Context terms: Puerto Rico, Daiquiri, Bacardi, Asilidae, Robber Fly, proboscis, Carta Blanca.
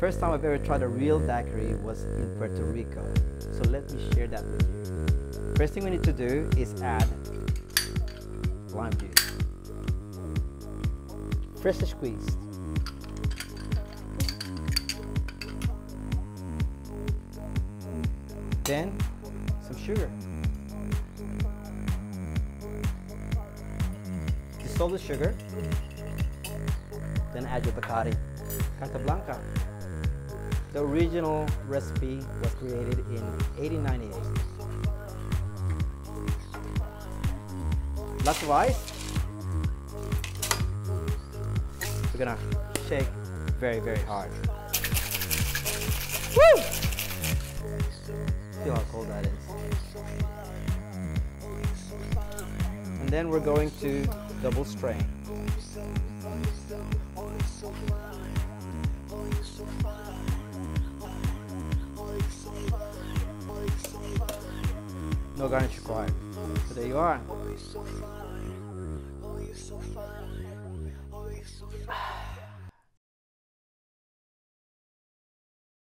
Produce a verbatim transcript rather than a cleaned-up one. First time I've ever tried a real daiquiri was in Puerto Rico, so let me share that with you. First thing we need to do is add lime juice, freshly squeezed, then some sugar. Dissolve the sugar, then add your Bacardi, Carta Blanca. The original recipe was created in eighteen ninety-eight. Lots of ice. We're gonna shake very, very hard. Woo! Feel how cold that is. And then we're going to double strain. No garnish required. So there you are.